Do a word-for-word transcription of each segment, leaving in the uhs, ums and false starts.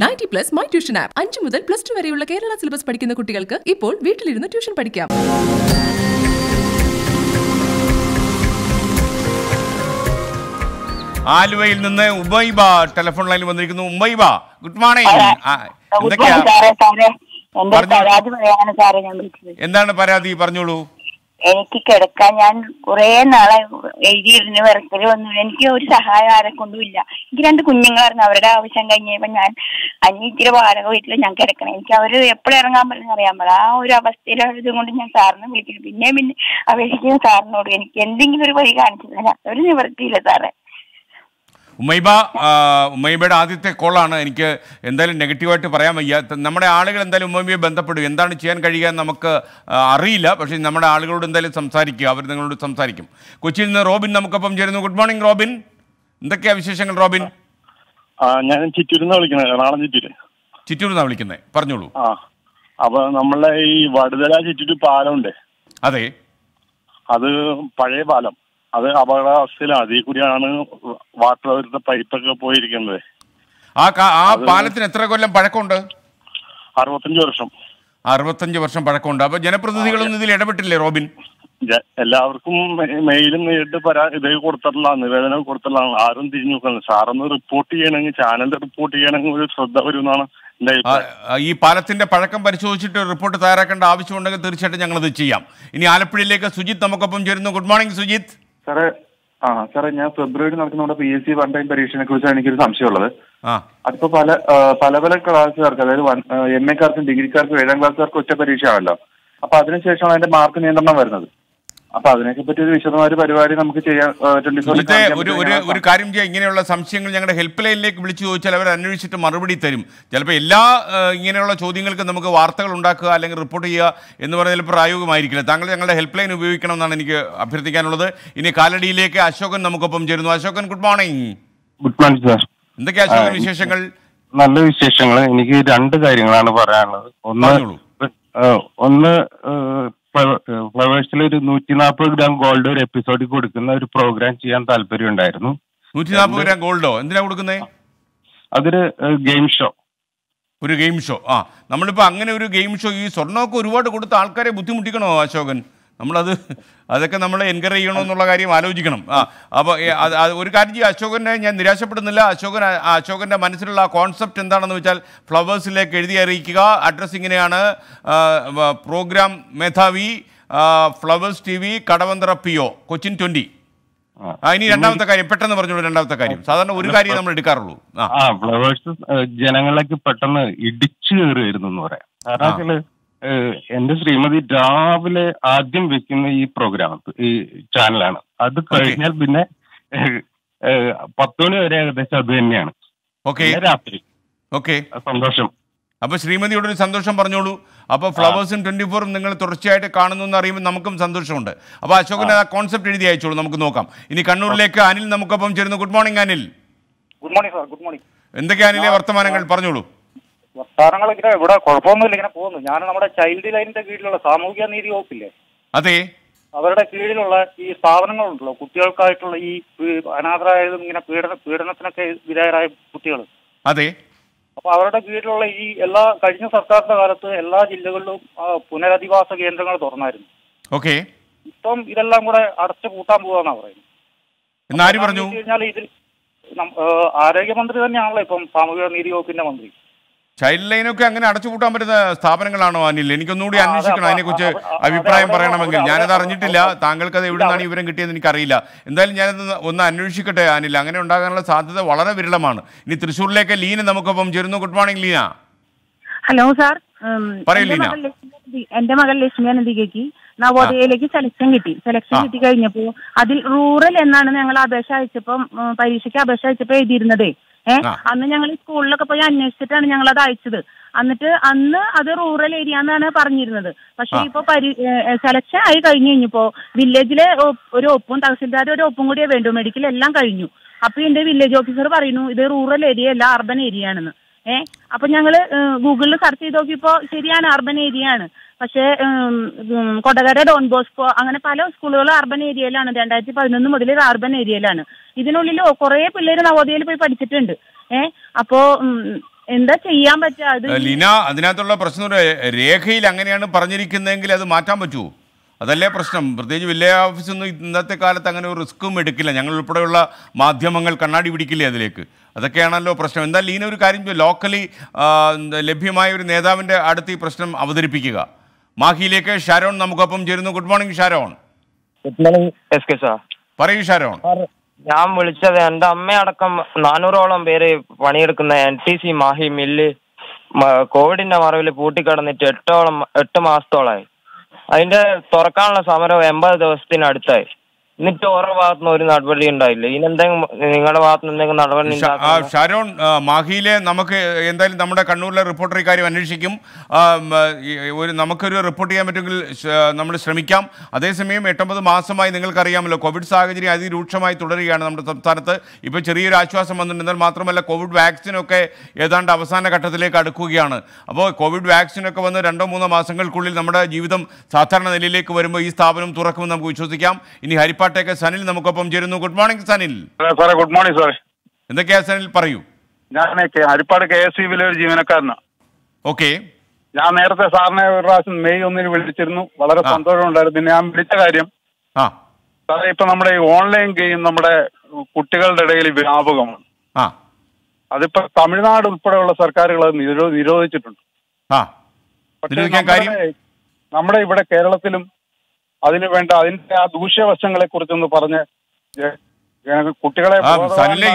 Ninety plus मै tuition आप അഞ്ച് മുതൽ പ്ലസ് ടു വരെയുള്ള കേരള സിലബസ് പഠിക്കുന്ന കുട്ടികൾക്ക് ഇപ്പോൾ വീട്ടിലിരുന്ന് ട്യൂഷൻ പഠിക്കാം. ആലുവയിൽ നിന്ന് ഉബൈബ ടെലിഫോൺ ലൈനിൽ വന്നിരിക്കുന്നു. Ubaiba, good morning. എന്തൊക്കെയാ എന്താണ് പരാതി, പറഞ്ഞോളൂ. എനിക്ക് കിടക്കാൻ ഞാൻ കുറെ നാളെ എഴുതിയിരുന്നു, വെറുതെ വന്നു. എനിക്ക് ഒരു സഹായം ആരെ കൊണ്ടും ഇല്ല. എനിക്ക് രണ്ട് കുഞ്ഞുങ്ങളായിരുന്നു. അവരുടെ ആവശ്യം കഴിഞ്ഞപ്പോ ഞാൻ അനിയത്തിയുടെ വാടക വീട്ടിൽ ഞാൻ കിടക്കണം. എനിക്ക് അവര് എപ്പോഴും ഇറങ്ങാൻ പറ്റുന്ന അറിയാൻ പാടില്ല. ആ ഒരു അവസ്ഥയിലെ ഇതുകൊണ്ട് ഞാൻ സാറിനെ വിളിക്കുന്നു. പിന്നെ പിന്നെ അപേക്ഷിക്കുന്ന സാറിനോട് എനിക്ക് എന്തെങ്കിലും ഒരു വഴി കാണിച്ചില്ല. ഞാൻ ഒരു നിവൃത്തിയില്ല സാറേ. ഉമ്മൈബ, ഉമ്മൈബയുടെ ആദ്യത്തെ കോളാണ്. എനിക്ക് എന്തായാലും നെഗറ്റീവായിട്ട് പറയാൻ വയ്യ. നമ്മുടെ ആളുകൾ എന്തായാലും ഉമ്മൈബയെ ബന്ധപ്പെടും. എന്താണ് ചെയ്യാൻ കഴിയുക നമുക്ക് അറിയില്ല, പക്ഷേ നമ്മുടെ ആളുകളോട് എന്തായാലും സംസാരിക്കുക. അവർ നിങ്ങളോട് സംസാരിക്കും. കൊച്ചിയിൽ നിന്ന് റോബിൻ നമുക്കൊപ്പം ചേരുന്നു. ഗുഡ് മോർണിംഗ് റോബിൻ, എന്തൊക്കെയാ വിശേഷങ്ങൾ റോബിൻ? ഞാൻ ചിറ്റൂരിന്നാണ് വിളിക്കുന്നത്, എറണാകുളം ചിറ്റൂര്. ചിറ്റൂരിന്നാണ് വിളിക്കുന്നത്, പറഞ്ഞോളൂ. ആ, അപ്പൊ നമ്മളെ ഈ വടുതല ചിറ്റൂര് പാലമുണ്ട്. അതെ, അത് പഴയ പാലം. അത് അപകടാവസ്ഥയിലാണ്. അതിൽ കൂടിയാണ് വാട്ടർ അവരുടെ പൈപ്പൊക്കെ പോയിരിക്കുന്നത്. ആ പാലത്തിന് എത്ര കൊല്ലം പഴക്കമുണ്ട്? അറുപത്തഞ്ച് വർഷം. അറുപത്തഞ്ച് വർഷം പഴക്കമുണ്ട്. അപ്പൊ ജനപ്രതിനിധികളൊന്നും ഇതിൽ ഇടപെട്ടില്ലേ റോബിൻ? എല്ലാവർക്കും മെയിലും നേരിട്ട് പരാ ഇത് കൊടുത്തിട്ടുള്ള, നിവേദനം കൊടുത്തിട്ടുള്ള, ആരും തിരിഞ്ഞു നോക്കുന്നത്. സാറൊന്ന് റിപ്പോർട്ട് ചെയ്യണമെങ്കിൽ, ചാനലിൽ റിപ്പോർട്ട് ചെയ്യണമെങ്കിൽ ഒരു ശ്രദ്ധ വരുമെന്നാണ് ഈ പാലത്തിന്റെ പഴക്കം പരിശോധിച്ചിട്ട് റിപ്പോർട്ട് തയ്യാറാക്കേണ്ട ആവശ്യമുണ്ടെങ്കിൽ തീർച്ചയായിട്ടും ഞങ്ങളത് ചെയ്യാം. ഇനി ആലപ്പുഴയിലേക്ക് സുജിത്ത് നമുക്കൊപ്പം ചേരുന്നു. Good morning Sujith. സാറേ, ആ സാറേ, ഞാൻ ഫെബ്രുവരി നടക്കുന്ന P S C one time പരീക്ഷയെ കുറിച്ചാണ് എനിക്കൊരു സംശയമുള്ളത്. അതിപ്പോ പല പല പല ക്ലാസ്സുകാർക്ക്, അതായത് എം എക്കാർക്കും ഡിഗ്രിക്കാർക്കും ഏഴാം ക്ലാസ്സുകാർക്ക് ഒറ്റ പരീക്ഷ ആണല്ലോ. അപ്പൊ അതിനുശേഷമാണ് അതിന്റെ മാർക്ക് നിയന്ത്രണം വരുന്നത്. അപ്പൊ അതിനൊക്കെ പറ്റി ഒരു വിശദമായ ഒരു പരിപാടി നമുക്ക് ചെയ്യാൻ ഒരു കാര്യം ചെയ്യാം. ഇങ്ങനെയുള്ള സംശയങ്ങൾ ഞങ്ങളുടെ ഹെൽപ്പ് ലൈനിലേക്ക് വിളിച്ചു ചോദിച്ചാൽ അവർ അന്വേഷിച്ചിട്ട് മറുപടി തരും. ചിലപ്പോൾ എല്ലാ ഇങ്ങനെയുള്ള ചോദ്യങ്ങൾക്ക് നമുക്ക് വാർത്തകൾ ഉണ്ടാക്കുക അല്ലെങ്കിൽ റിപ്പോർട്ട് ചെയ്യുക എന്ന് പറഞ്ഞാൽ പ്രായോഗികമായിരിക്കില്ല. താങ്കൾ ഞങ്ങളുടെ ഹെൽപ്പ് ലൈൻ ഉപയോഗിക്കണം എന്നാണ് എനിക്ക് അഭ്യർത്ഥിക്കാനുള്ളത്. ഇനി കാലടിയിലേക്ക് അശോകൻ നമുക്കൊപ്പം ചേരുന്നു. Ashokan, good morning. Good morning sir. എന്തൊക്കെയാ അശോകൻ വിശേഷങ്ങൾ? നല്ല വിശേഷങ്ങൾ. എനിക്ക് രണ്ട് കാര്യങ്ങളാണ് പറയാനുള്ളത്. ഒന്ന് ഒന്ന് ഫ്ലവേഴ്സിൽ ഒരു നൂറ്റി നാൽപ്പത് ഗ്രാം ഗോൾഡ് ഒരു എപ്പിസോഡിൽ കൊടുക്കുന്ന ഒരു പ്രോഗ്രാം ചെയ്യാൻ താല്പര്യം ഉണ്ടായിരുന്നു. നൂറ്റി നാൽപ്പത് ഗ്രാം ഗോൾഡോ? എന്തിനാ കൊടുക്കുന്നേ? അതൊരു ഗെയിം ഷോ. ഒരു ഗെയിം ഷോ. ആ, നമ്മളിപ്പോ അങ്ങനെ ഒരു ഗെയിം ഷോ, ഈ സ്വർണ്ണമൊക്കെ ഒരുപാട് കൊടുത്ത് ആൾക്കാരെ ബുദ്ധിമുട്ടിക്കണോ അശോകൻ? നമ്മളത് അതൊക്കെ നമ്മൾ എൻകറേജ് ചെയ്യണമെന്നുള്ള കാര്യം ആലോചിക്കണം. ആ, അപ്പോൾ ഒരു കാര്യം, അശോകനെ ഞാൻ നിരാശപ്പെടുന്നില്ല. അശോകൻ അശോകൻ്റെ മനസ്സിലുള്ള കോൺസെപ്റ്റ് എന്താണെന്ന് വെച്ചാൽ ഫ്ലവേഴ്സിലേക്ക് എഴുതി അറിയിക്കുക. അഡ്രസ്സ് ഇങ്ങനെയാണ്: പ്രോഗ്രാം മേധാവി, flowers T V, Kadavanthra P O, Cochin twenty. ഇനി രണ്ടാമത്തെ കാര്യം പെട്ടെന്ന് പറഞ്ഞോളൂ. രണ്ടാമത്തെ കാര്യം, സാധാരണ ഒരു കാര്യം നമ്മൾ എടുക്കാറുള്ളൂ. ഫ്ലവേഴ്സ് ജനങ്ങളിലേക്ക് പെട്ടെന്ന് ഇടിച്ചു കയറിയിരുന്നു പറയാം. കാരണം എന്റെ ശ്രീമതി രാവിലെ ആദ്യം വെക്കുന്ന ഈ പ്രോഗ്രാം ഈ ചാനലാണ്. അത് കഴിഞ്ഞാൽ പിന്നെ പത്ത് മണി വരെ ഏകദേശം അത് തന്നെയാണ് രാത്രി. ഓക്കെ, സന്തോഷം. അപ്പൊ ശ്രീമതിയോട് ഒരു സന്തോഷം പറഞ്ഞോളൂ. അപ്പൊ ഫ്ലവേഴ്സും ട്വന്റി ഫോറും നിങ്ങൾ തുടർച്ചയായിട്ട് കാണുന്നു എന്ന് അറിയുമ്പോൾ നമുക്കും സന്തോഷമുണ്ട്. അപ്പൊ അശോകന് ആ കോൺസെപ്റ്റ് എഴുതി അയച്ചോളൂ, നമുക്ക് നോക്കാം. ഇനി കണ്ണൂരിലേക്ക് അനിൽ നമുക്കൊപ്പം ചേരുന്നു. Good morning Anil. Good morning sir. Good morning. എന്തൊക്കെയാ അനിലെ വർത്തമാനങ്ങൾ, പറഞ്ഞോളൂ. വർത്താനങ്ങൾ ഇങ്ങനെ ഇവിടെ കുഴപ്പമൊന്നുമില്ല, ഇങ്ങനെ പോകുന്നു. ഞാൻ നമ്മുടെ ചൈൽഡ് ലൈനിന്റെ കീഴിലുള്ള സാമൂഹിക നീതി വകുപ്പില്ലേ, അതെ, അവരുടെ കീഴിലുള്ള ഈ സ്ഥാപനങ്ങളുണ്ടല്ലോ, കുട്ടികൾക്കായിട്ടുള്ള ഈ അനാഥരായതും ഇങ്ങനെ പീഡന പീഡനത്തിനൊക്കെ വിധേയരായ കുട്ടികൾ, അതെ, അപ്പൊ അവരുടെ കീഴിലുള്ള ഈ എല്ലാ കഴിഞ്ഞ സർക്കാരിന്റെ കാലത്ത് എല്ലാ ജില്ലകളിലും പുനരധിവാസ കേന്ദ്രങ്ങൾ തുറന്നായിരുന്നു. ഓക്കെ, ഇപ്പം ഇതെല്ലാം കൂടെ അടച്ചു പൂട്ടാൻ പോവാന്നാ പറയുന്നത്. കഴിഞ്ഞാൽ ഇതിൽ ആരോഗ്യമന്ത്രി തന്നെയാണല്ലോ ഇപ്പം സാമൂഹിക നീതി വകുപ്പിന്റെ മന്ത്രി. ചൈൽഡ് ലൈനൊക്കെ അങ്ങനെ അടച്ചുപൂട്ടാൻ പറ്റുന്ന സ്ഥാപനങ്ങളാണോ അനിൽ? എനിക്കൊന്നുകൂടി അന്വേഷിക്കണം, അതിനെക്കുറിച്ച് അഭിപ്രായം പറയണമെങ്കിൽ. ഞാനത് അറിഞ്ഞിട്ടില്ല. താങ്കൾക്ക് അത് എവിടെ നിന്നാണ് വിവരം കിട്ടിയെന്ന് എനിക്കറിയില്ല. എന്തായാലും ഞാനത് ഒന്ന് അന്വേഷിക്കട്ടെ അനിൽ. അങ്ങനെ ഉണ്ടാകാനുള്ള സാധ്യത വളരെ വിരളമാണ്. ഇനി തൃശ്ശൂരിലേക്ക് ലീന നമുക്കൊപ്പം ചേരുന്നു. Good morning Leena. Hello sir, പറയൂ ലീന. എന്റെ മകൾ ലക്ഷ്മി അനന്തികയ്ക്ക് നവോദയയിലേക്ക് സെലക്ഷൻ കിട്ടി. സെലക്ഷൻ കിട്ടി കഴിഞ്ഞപ്പോ അതിൽ റൂറൽ എന്നാണ് ഞങ്ങൾ അപേക്ഷ അയച്ചപ്പം, പരീക്ഷയ്ക്ക് അപേക്ഷ അയച്ചപ്പോ എഴുതിയിരുന്നത്. ഏഹ് അന്ന് ഞങ്ങൾ സ്കൂളിലൊക്കെ പോയി അന്വേഷിച്ചിട്ടാണ് ഞങ്ങൾ അത് അയച്ചത്. എന്നിട്ട് അന്ന് അത് റൂറൽ ഏരിയ എന്നാണ് പറഞ്ഞിരുന്നത്. പക്ഷെ ഇപ്പൊ പരി സെലക്ഷൻ ആയി കഴിഞ്ഞു കഴിഞ്ഞപ്പോ വില്ലേജിലെ ഒരു ഒപ്പും തഹസിൽദാരുടെ ഒരു ഒപ്പും കൂടിയേ വേണ്ടു. മെഡിക്കൽ എല്ലാം കഴിഞ്ഞു. അപ്പൊ എന്റെ വില്ലേജ് ഓഫീസർ പറയുന്നു ഇത് റൂറൽ ഏരിയ അല്ല, അർബൻ ഏരിയ ആണെന്ന്. ഏഹ് അപ്പൊ ഞങ്ങള് ഗൂഗിളിൽ സെർച്ച് ചെയ്ത് നോക്കിയപ്പോ ശരിയാണ്, അർബൻ ഏരിയ ആണ്. പക്ഷേ കൊടകര ഡോൺ ബോസ്കോ അങ്ങനെ പല സ്കൂളുകളും അർബൻ ഏരിയയിലാണ്. രണ്ടായിരത്തി പതിനൊന്ന് മുതൽ അർബൻ ഏരിയയിലാണ്. ഇതിനുള്ളിൽ കുറെ പിള്ളേര് നവോദയയിൽ പോയി പഠിച്ചിട്ടുണ്ട്. ഏഹ് അപ്പോ എന്താ ചെയ്യാൻ പറ്റാ ലീന? അതിനകത്തുള്ള പ്രശ്നം രേഖയിൽ അങ്ങനെയാണ് പറഞ്ഞിരിക്കുന്നതെങ്കിൽ അത് മാറ്റാൻ പറ്റുമോ? അതല്ലേ പ്രശ്നം. പ്രത്യേകിച്ച് വില്ലേജ് ഓഫീസൊന്നും ഇന്നത്തെ കാലത്ത് അങ്ങനെ ഒരു റിസ്ക്കും എടുക്കില്ല. ഞങ്ങൾ ഉൾപ്പെടെയുള്ള മാധ്യമങ്ങൾ കണ്ണാടി പിടിക്കില്ലേ അതിലേക്ക്? അതൊക്കെയാണല്ലോ പ്രശ്നം. എന്താ ലീന ഒരു കാര്യം, ലോക്കലി ലഭ്യമായ ഒരു നേതാവിൻ്റെ അടുത്ത് ഈ പ്രശ്നം അവതരിപ്പിക്കുക. മാഹിയിലേക്ക് ഷാരോൺ നമുക്കൊപ്പം ചേരുന്നു. Good morning Sharon. Good morning S K sir. പറയൂ ഷാരോൺ. ഞാൻ വിളിച്ചത് എൻ്റെ അമ്മയടക്കം നാനൂറോളം പേര് പണിയെടുക്കുന്ന N T C Mahe mill കോവിഡിന്റെ മറവിൽ പൂട്ടിക്കിടന്നിട്ട് എട്ടോളം എട്ട് മാസത്തോളായി. അതിന്റെ തുറക്കാനുള്ള സമരം എൺപത് ദിവസത്തിനടുത്തായി. എന്നിട്ട് ഓരോ ഭാഗത്തുനിന്ന് ഒരു നടപടി ഉണ്ടായില്ല. ഇതിനെന്തെങ്കിലും നിങ്ങളുടെ ഭാഗത്തുനിന്ന് എന്തെങ്കിലും നടപടി? ഷാരോൺ, മാഹിയിലെ നമുക്ക് എന്തായാലും നമ്മുടെ കണ്ണൂരിലെ റിപ്പോർട്ടർ ഇക്കാര്യം അന്വേഷിക്കും. ഒരു നമുക്കൊരു റിപ്പോർട്ട് ചെയ്യാൻ പറ്റുമെങ്കിൽ നമ്മൾ ശ്രമിക്കാം. അതേസമയം എട്ടൊമ്പത് മാസമായി നിങ്ങൾക്കറിയാമല്ലോ കോവിഡ് സാഹചര്യം അതിരൂക്ഷമായി തുടരുകയാണ് നമ്മുടെ സംസ്ഥാനത്ത്. ഇപ്പോൾ ചെറിയൊരു ആശ്വാസം വന്നിട്ടുണ്ട്. എന്നാൽ മാത്രമല്ല കോവിഡ് വാക്സിനൊക്കെ ഏതാണ്ട് അവസാന ഘട്ടത്തിലേക്ക് അടുക്കുകയാണ്. അപ്പോൾ കോവിഡ് വാക്സിനൊക്കെ വന്ന് രണ്ടോ മൂന്നോ മാസങ്ങൾക്കുള്ളിൽ നമ്മുടെ ജീവിതം സാധാരണ നിലയിലേക്ക് വരുമ്പോൾ ഈ സ്ഥാപനം തുറക്കുമെന്ന് നമുക്ക് വിശ്വസിക്കാം. ഇനി ഹരിപ്പാട് സനിൽ നമുക്കൊപ്പം ചേരുന്നു. Good morning Sanil. സാറേ ഗുഡ് മോർണിംഗ് സാറേ. എന്തൊക്കെയാ സനിൽ പറയൂ. ഞാൻ ഹരിപ്പാട് കെ എസ് യുവിലെ ഒരു ജീവനക്കാരനാണ്. ഓക്കെ. ഞാൻ നേരത്തെ സാറിനെ ഒരു പ്രാവശ്യം മെയ് ഒന്നിന് വിളിച്ചിരുന്നു. വളരെ സന്തോഷമുണ്ടായിരുന്നു. ഞാൻ വിളിച്ച കാര്യം സാറേ, ഇപ്പൊ നമ്മുടെ ഈ ഓൺലൈൻ ഗെയിം നമ്മുടെ കുട്ടികളുടെ ഇടയിൽ വ്യാപകമാണ്. അതിപ്പോ തമിഴ്നാട് ഉൾപ്പെടെയുള്ള സർക്കാരുകൾ അത് നിരോധിച്ചിട്ടുണ്ട്. നമ്മുടെ ഇവിടെ കേരളത്തിലും അതിന് വേണ്ട അതിന്റെ ആ ദൂഷ്യവശങ്ങളെ കുറിച്ചൊന്ന് പറഞ്ഞ് കുട്ടികളെ.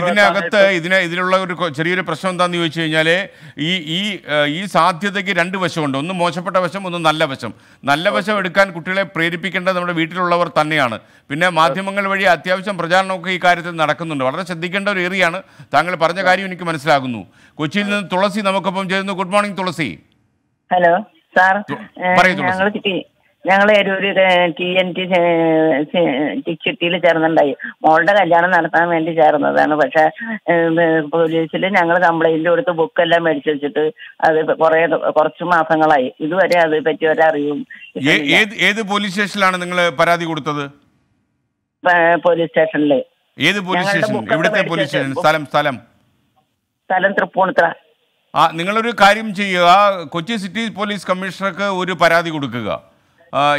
ഇതിനകത്ത് ഇതിന് ഇതിലുള്ള ഒരു ചെറിയൊരു പ്രശ്നം എന്താണെന്ന് ചോദിച്ചു കഴിഞ്ഞാൽ ഈ ഈ ഈ സാധ്യതയ്ക്ക് രണ്ട് വശമുണ്ട്. ഒന്ന് മോശപ്പെട്ട വശം, ഒന്ന് നല്ല വശം. നല്ല വശം എടുക്കാൻ കുട്ടികളെ പ്രേരിപ്പിക്കേണ്ടത് നമ്മുടെ വീട്ടിലുള്ളവർ തന്നെയാണ്. പിന്നെ മാധ്യമങ്ങൾ വഴി അത്യാവശ്യം പ്രചാരണമൊക്കെ ഈ കാര്യത്തിൽ നടക്കുന്നുണ്ട്. വളരെ ശ്രദ്ധിക്കേണ്ട ഒരു ഏരിയയാണ്. താങ്കൾ പറഞ്ഞ കാര്യം എനിക്ക് മനസ്സിലാകുന്നു. കൊച്ചിയിൽ നിന്ന് തുളസി നമുക്കൊപ്പം ചേരുന്നു. Good morning Thulasi. Hello sir. ഞങ്ങൾ ഒരു ടി എൻ ടി ടിക്സിറ്റിയിൽ ചേർന്നുണ്ടായി. മോളുടെ കല്യാണം നടത്താൻ വേണ്ടി ചേർന്നതാണ്. പക്ഷെ പോലീസിൽ ഞങ്ങൾ കംപ്ലൈന്റ് കൊടുത്ത് ബുക്കെല്ലാം മേടിച്ചു വെച്ചിട്ട് അത് കുറെ കുറച്ച് മാസങ്ങളായി. ഇതുവരെ അത് പറ്റി ഒരറിവും. ഏത് പോലീസ് സ്റ്റേഷനിലാണ് നിങ്ങൾ പരാതി കൊടുത്തത്? പോലീസ് സ്റ്റേഷനില്. ഏത് പോലീസ് സ്റ്റേഷൻ? എവിടുത്തെ പോലീസ് സ്റ്റേഷൻ? സ്ഥലം സ്ഥലം സ്ഥലം തൃപ്പൂണിത്തുറ. ആ, നിങ്ങളൊരു കാര്യം ചെയ്യുക. കൊച്ചി സിറ്റി പോലീസ് കമ്മീഷണർക്ക് ഒരു പരാതി കൊടുക്കുക.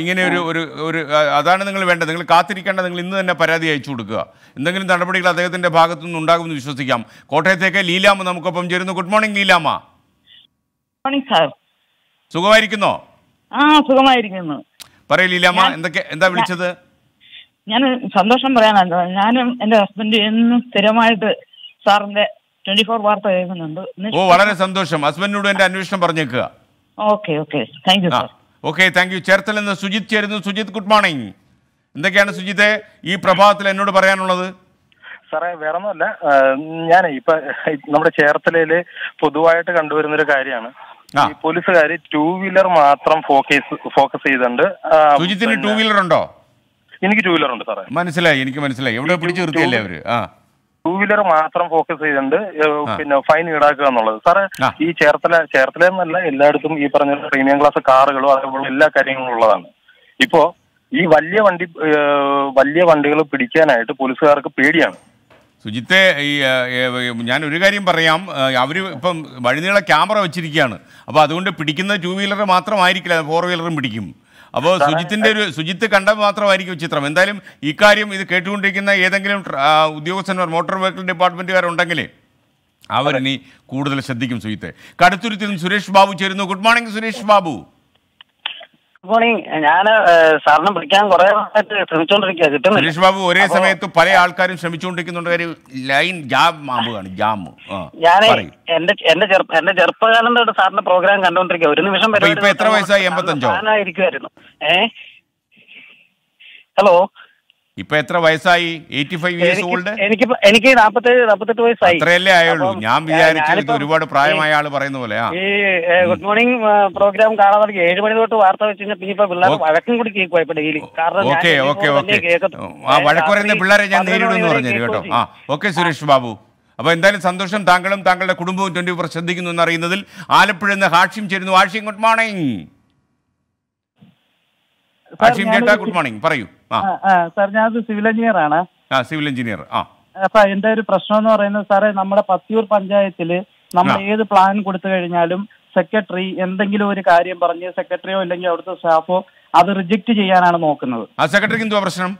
ഇങ്ങനെ ഒരു ഒരു അതാണ് നിങ്ങൾ വേണ്ടത്. നിങ്ങൾ കാത്തിരിക്കേണ്ട. നിങ്ങൾ ഇന്ന് തന്നെ പരാതി അയച്ചു കൊടുക്കുക. എന്തെങ്കിലും നടപടികൾ അദ്ദേഹത്തിന്റെ ഭാഗത്തു നിന്ന് ഉണ്ടാകുമെന്ന് വിശ്വസിക്കാം. കോട്ടയത്തേക്ക് ലീലാമ്മ നമുക്കൊപ്പം ചേരുന്നു. Good morning Leelamma. സുഖമായിരിക്കുന്നോ? സുഖമായിരിക്കുന്നു. പറയൂ ലീലാമ്മ, എന്തൊക്കെ എന്താ വിളിച്ചത്? ഞാൻ സന്തോഷം പറയാനല്ലോ. ഞാനും എന്റെ ഹസ്ബൻഡ് എന്നും സ്ഥിരമായിട്ട് സാറിന്റെ ട്വന്റി ഫോർ വാർത്ത കേൾക്കുന്നുണ്ട്. ഓ, വളരെ സന്തോഷം. ഹസ്ബൻഡിനോട് എന്റെ അന്വേഷണം പറഞ്ഞേക്കുക. Okay okay thank you sir. Okay thank you. Cherthala നിന്ന് സുജിത്ത് ചേരുന്നു. Sujith good morning. എന്തൊക്കെയാണ് സുജിത്തെ ഈ പ്രഭാതത്തിൽ എന്നോട് പറയാനുള്ളത്? സാറേ വേറെ ഒന്നുമല്ല, ഞാൻ ഇപ്പൊ നമ്മുടെ ചേർത്തലയില് പൊതുവായിട്ട് കണ്ടുവരുന്നൊരു കാര്യമാണ് ഈ പോലീസുകാർ ടൂ വീലർ മാത്രം ഫോക്കസ് ഫോക്കസ് ചെയ്തിട്ടുണ്ട്. സുജിത്തിന് ടൂ വീലർ ഉണ്ടോ? എനിക്ക് ടൂ വീലർ ഉണ്ട് സാറേ. മനസ്സിലായി, എനിക്ക് മനസ്സിലായി. എവിടെ പിടിച്ചു നിർത്തിയല്ലേ അവര്. ആ, ടൂ വീലർ മാത്രം ഫോക്കസ് ചെയ്തിട്ടുണ്ട്. പിന്നെ ഫൈൻ ഈടാക്കുക എന്നുള്ളത്. സാറേ ഈ ചേർത്തല ചേർത്തല എന്നല്ല എല്ലായിടത്തും ഈ പറഞ്ഞ പ്രീമിയം ക്ലാസ് കാറുകളും അതേപോലെ എല്ലാ കാര്യങ്ങളും ഉള്ളതാണ്. ഇപ്പോ ഈ വലിയ വണ്ടി വലിയ വണ്ടികൾ പിടിക്കാനായിട്ട് പോലീസുകാർക്ക് പേടിയാണ്. സുജിത്തെ, ഈ ഞാൻ ഒരു കാര്യം പറയാം. അവർ ഇപ്പം വഴിനീള ക്യാമറ വെച്ചിരിക്കുകയാണ്. അപ്പോൾ അതുകൊണ്ട് പിടിക്കുന്ന ടൂ വീലർ മാത്രമായിരിക്കില്ല, ഫോർ വീലറും പിടിക്കും. അപ്പോൾ സുജിത്തിന്റെ ഒരു സുജിത്ത് കണ്ട മാത്രമായിരിക്കും ചിത്രം. എന്തായാലും ഇക്കാര്യം ഇത് കേട്ടുകൊണ്ടിരിക്കുന്ന ഏതെങ്കിലും ഉദ്യോഗസ്ഥന്മാർ, മോട്ടോർ വെഹിക്കിൾ ഡിപ്പാർട്ട്മെന്റുകാരുണ്ടെങ്കിൽ അവരിനി കൂടുതൽ ശ്രദ്ധിക്കും സുജിത്തെ. കടുത്തുരുത്തിൽ സുരേഷ് ബാബു ചേരുന്നു. Good morning Suresh Babu. Good morning. ഞാൻ സാറിനെ വിളിക്കാൻ കുറേ ശ്രമിച്ചുകൊണ്ടിരിക്കുക, കിട്ടുന്നില്ല. സുരേഷ് ബാബു, ഒരേ സമയത്ത് പല ആൾക്കാരും ശ്രമിച്ചുകൊണ്ടിരിക്കുന്നുണ്ട്. ഒരു ലൈൻ ജാം ആവുകയാണ്. ജാം. ഞാൻ എന്റെ എന്റെ എന്റെ ചെറുപ്പകാലം തൊട്ട് സാറിന്റെ പ്രോഗ്രാം കണ്ടുകൊണ്ടിരിക്കുക. ഒരു നിമിഷം വരെ. എത്ര വയസ്സായി? എൺപത്തഞ്ചോ ആയിരിക്കുമായിരുന്നു. ഏ ഹലോ, ഇപ്പൊ എത്ര വയസ്സായി? എനിക്ക് എനിക്ക് നാപ്പത്തേഴ് നാപ്പത്തെട്ട് വയസ്സായി. അത്രയല്ലേ ആയുള്ളൂ. ഞാൻ വിചാരിച്ചത് ഒരുപാട് പ്രായമായ ആള് പറയുന്ന പോലെ. ഈ ഗുഡ് മോർണിംഗ് പ്രോഗ്രാം കാണാൻ തുടങ്ങി ഏഴ് മണി തൊട്ട് വാർത്ത വെച്ച് കഴിഞ്ഞാൽ പിന്നെ ഇപ്പൊ പിള്ളേർ വഴക്കും കൂടി കേൾക്കും ഇപ്പൊ ഡെയിലി. കാരണം പിള്ളേരെ ഞാൻ നേരിടുമെന്ന് പറഞ്ഞു കേട്ടോ. ആ ഓക്കെ സുരേഷ് ബാബു. അപ്പൊ എന്തായാലും സന്തോഷം. താങ്കളും താങ്കളുടെ കുടുംബവും ട്വന്റി ഫോർ ശ്രദ്ധിക്കുന്നു എന്നറിയുന്നതിൽ. ആലപ്പുഴ നിന്ന് ഹാഷിം ചേരുന്നു. Hashim good morning. ഹാഷിം ചേട്ടാ ഗുഡ് മോർണിംഗ്. പറയൂ. സാർ, ഞാനത് സിവിൽ എഞ്ചിനീയർ ആണ്. Civil engineer. അപ്പൊ എന്റെ ഒരു പ്രശ്നം എന്ന് പറയുന്നത് സാറേ, നമ്മുടെ പത്തിയൂർ പഞ്ചായത്തില് നമ്മൾ ഏത് പ്ലാൻ കൊടുത്തു കഴിഞ്ഞാലും സെക്രട്ടറി എന്തെങ്കിലും ഒരു കാര്യം പറഞ്ഞ് സെക്രട്ടറിയോ അല്ലെങ്കിൽ അവിടുത്തെ സ്റ്റാഫോ അത് റിജക്ട് ചെയ്യാനാണ് നോക്കുന്നത്. സെക്രട്ടറിക്ക് എന്തുവാ പ്രശ്നം?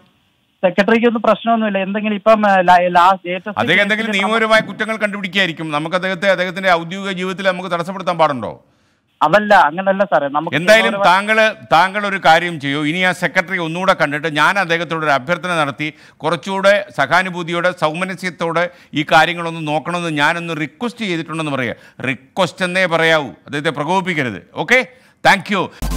സെക്രട്ടറിക്ക് ഒന്നും പ്രശ്നമൊന്നുമില്ല. എന്തെങ്കിലും ഇപ്പം അദ്ദേഹം എന്തെങ്കിലും നിയമപരമായ കുറ്റങ്ങൾ കണ്ടുപിടിക്കുകയായിരിക്കും. നമുക്ക് അദ്ദേഹത്തെ അദ്ദേഹത്തിന്റെ ഔദ്യോഗിക ജീവിതത്തിൽ നമുക്ക് തടസ്സപ്പെടുത്താൻ പാടുണ്ടോ? അതല്ല, അങ്ങനല്ല സാറേ. നമുക്ക് എന്തായാലും താങ്കൾ താങ്കൾ ഒരു കാര്യം ചെയ്യൂ. ഇനി ആ സെക്രട്ടറി ഒന്നുകൂടെ കണ്ടിട്ട് ഞാൻ അദ്ദേഹത്തോടൊരു അഭ്യർത്ഥന നടത്തി കുറച്ചുകൂടെ സഹാനുഭൂതിയോടെ സൗമനസ്യത്തോടെ ഈ കാര്യങ്ങളൊന്ന് നോക്കണമെന്ന് ഞാനൊന്ന് റിക്വസ്റ്റ് ചെയ്തിട്ടുണ്ടെന്ന് പറയുക. റിക്വസ്റ്റ് എന്നേ പറയാവൂ, അദ്ദേഹത്തെ പ്രകോപിപ്പിക്കരുത്. Okay, thank U.